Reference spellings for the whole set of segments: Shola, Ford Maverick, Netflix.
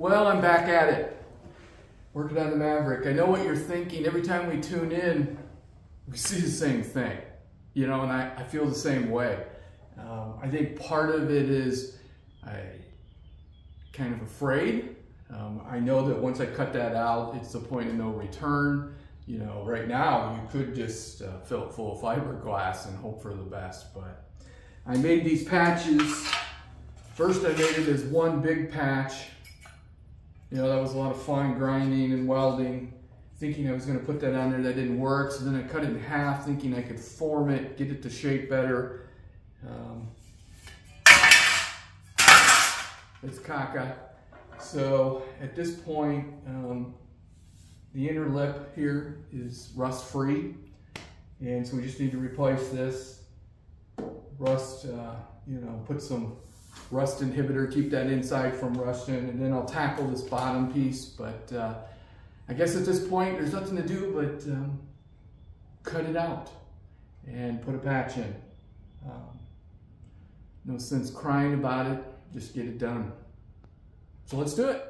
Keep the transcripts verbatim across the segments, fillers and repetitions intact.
Well, I'm back at it, working on the Maverick. I know what you're thinking. Every time we tune in, we see the same thing, you know, and I, I feel the same way. Um, I think part of it is I'm kind of afraid. Um, I know that once I cut that out, it's the point of no return. You know, right now you could just uh, fill it full of fiberglass and hope for the best, but I made these patches. First, I made it as one big patch. You know, that was a lot of fine grinding and welding, thinking I was gonna put that on there. That didn't work. So then I cut it in half, thinking I could form it, get it to shape better. Um, it's caca. So at this point, um, the inner lip here is rust-free, and so we just need to replace this rust, uh, you know, put some rust inhibitor, keep that inside from rusting, and then I'll tackle this bottom piece. But uh, I guess at this point, there's nothing to do but um, cut it out and put a patch in. Um, no sense crying about it, just get it done. So let's do it.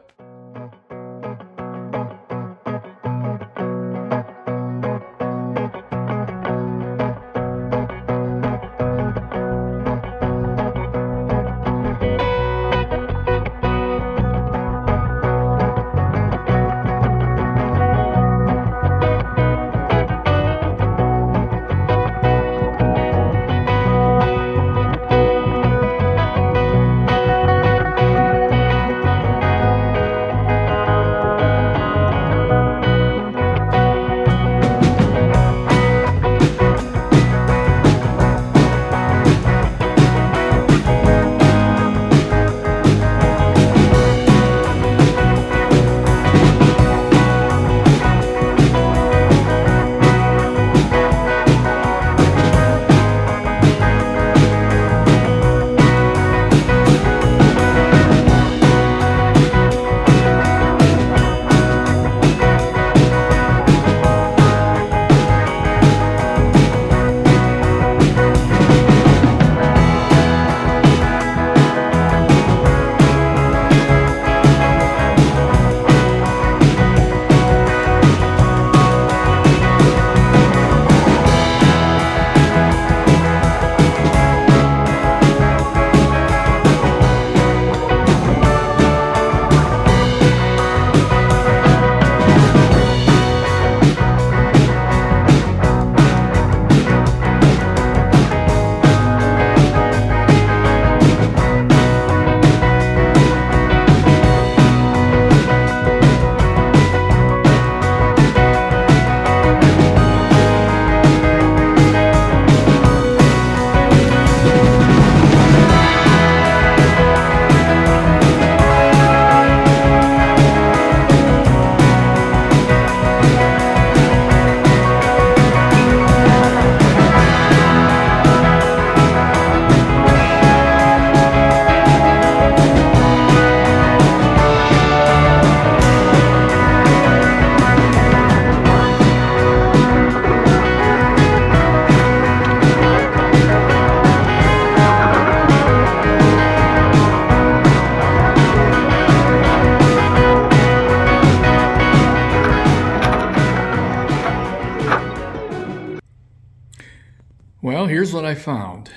Well, here's what I found.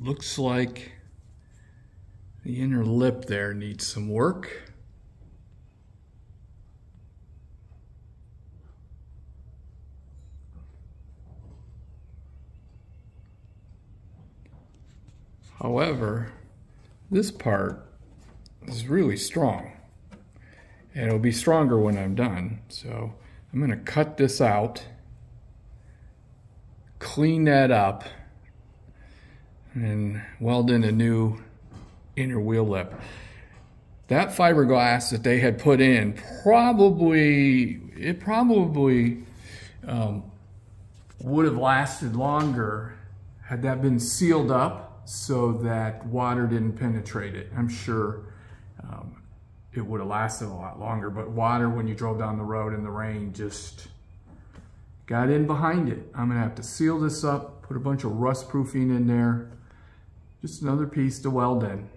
Looks like the inner lip there needs some work. However, this part is really strong, and it'll be stronger when I'm done. So I'm going to cut this out, clean that up, and weld in a new inner wheel lip. That fiberglass that they had put in probably, it probably um, would have lasted longer had that been sealed up so that water didn't penetrate it. I'm sure um, it would have lasted a lot longer, but water, when you drove down the road in the rain, just got in behind it. I'm gonna have to seal this up, put a bunch of rust proofing in there. Just another piece to weld in.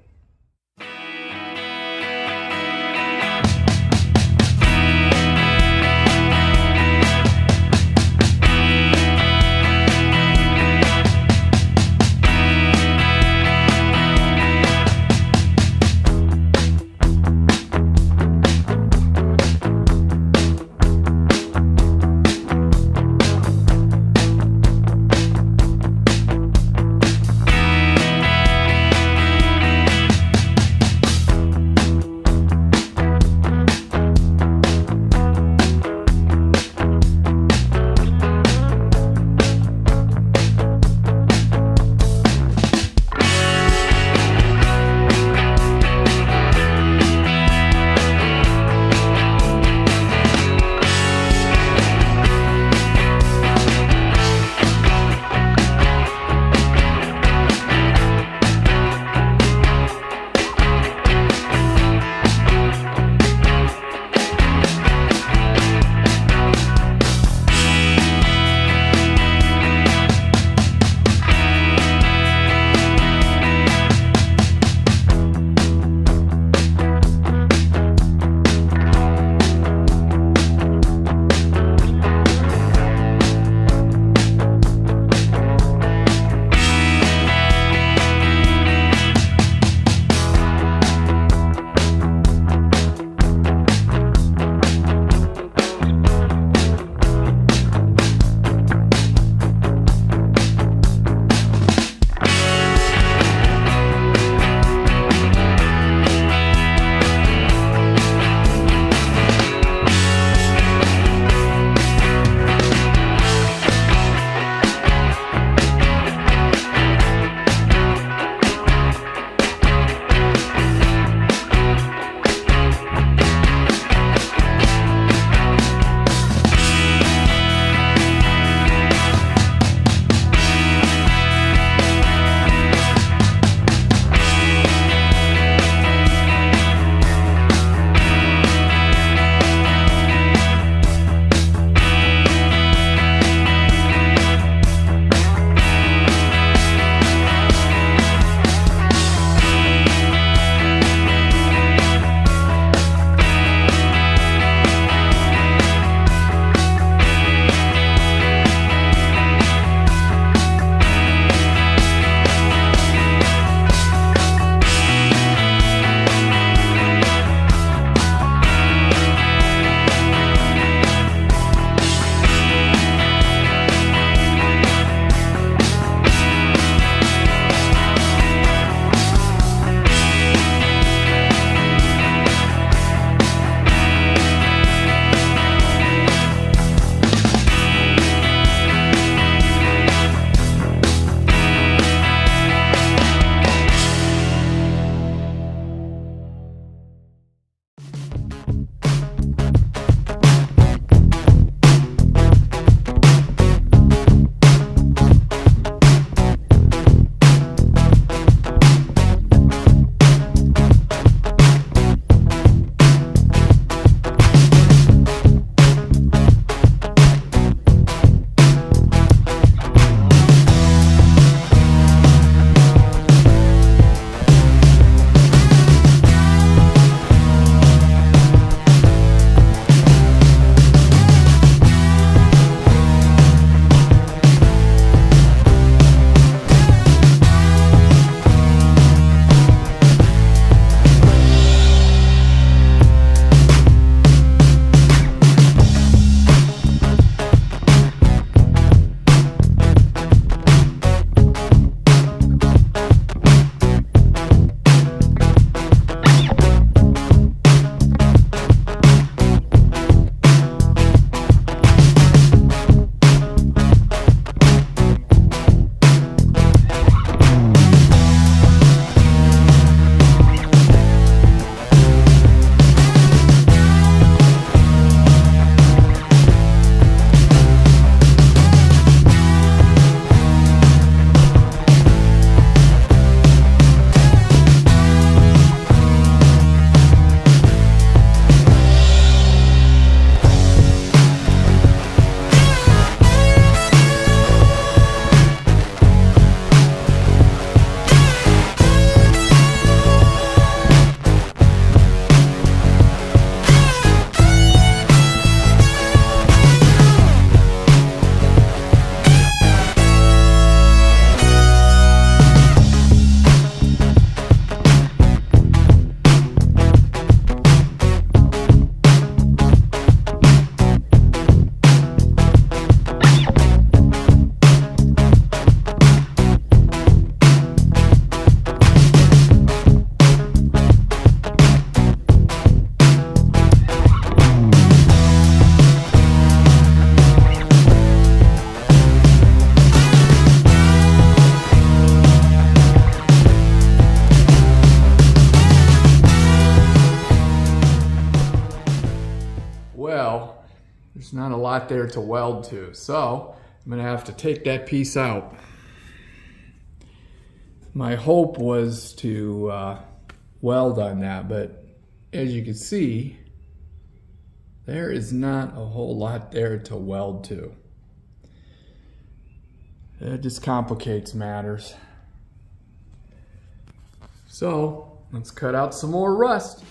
there's not a lot there to weld to. So I'm gonna have to take that piece out. My hope was to uh, weld on that, but as you can see, there is not a whole lot there to weld to. It just complicates matters. So let's cut out some more rust.